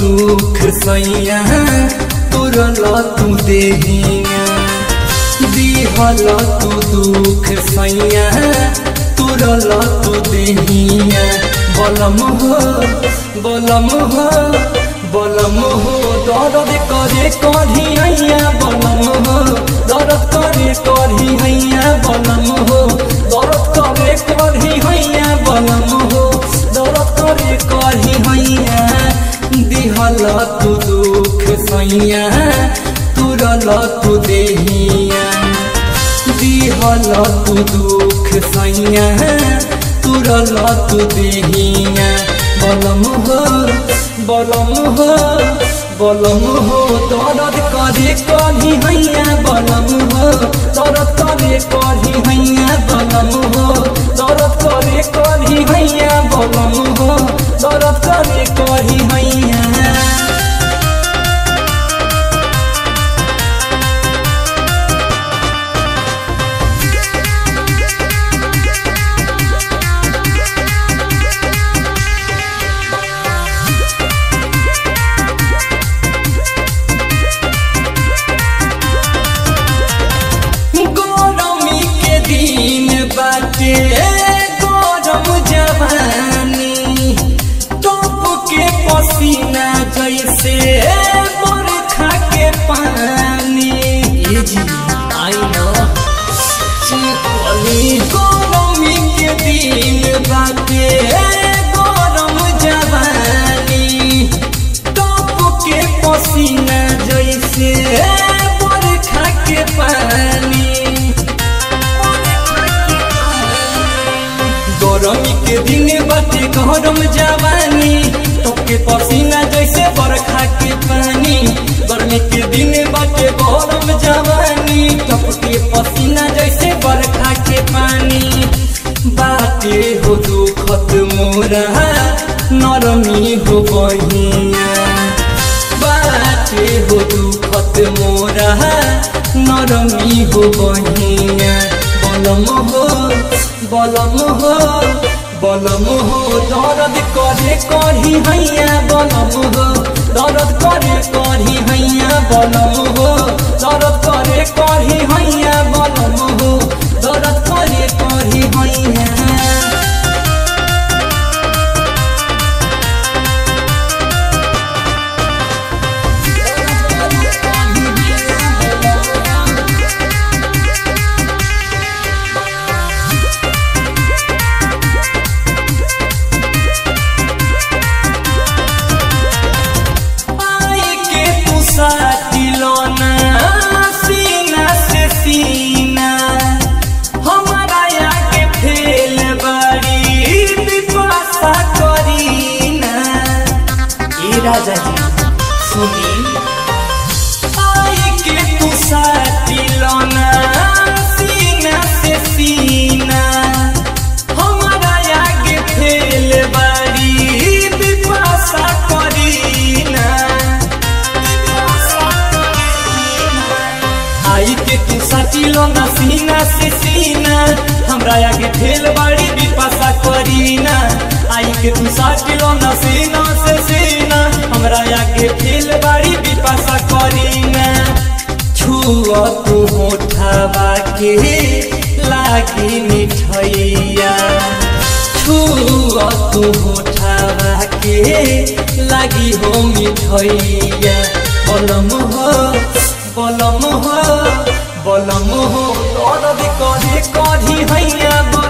दुख सैया तुरल तू देहिया दिहल तू दुख सैया तुरल तू देहिया बलम हो बलम हो दर्द करे करिया बलम हो दर्द करे करिया बलम हो दर्द करे करिया बलम हो दर्द करे करिया दिहल तू दुख सैया तुरल तू देहिया दिहल तू दुख सैया तुरल तू देहिया बलम हो बलम हो बलम हो दर्द करे करिया बलम हो दर्द करे करिया बलम हो दर्द करे करिया बलम हो दर्द करे करिया। गरम जवानी टोप के पसीना जैसे बरखा के पानी गरम के दिन बाटे गरम जवानी टोप के पसीना जैसे बरखा के पानी गरम के दिन बाटे गरम जवानी तोके पसीना जैसे बरखा के पानी गरम के दिन बाटे गरम जवानी तोके पसीना जैसे बरखा के पानी बाटे हो दुखत मोरा नरमी हो बहिया बाटे हो दुखत मोरा नरमी हो बहिया बलम हो बलम हो बलम हो दर्द करे करिया बलम हो दर्द करे करिया बलम हो दर्द करे करिया बलम हो दर्द करे करिया। राजा जी सुनी आए के तू साथिलना सीना से सीना हमारा आगे फेल बारी विपासा करीना आए के तू साथिलना सीना से सीना हमरा आगे फेल बारी विपासा करीना आई के तू साथिलना सीना से सीना हमरा आगे फेल बारी विपासा करीना छुआ तू होठावा के लागी मिठैया छुआ तू होठावा के लागी हो मिठैया बलम हो बलम हो बलम हो दर्द करे करिया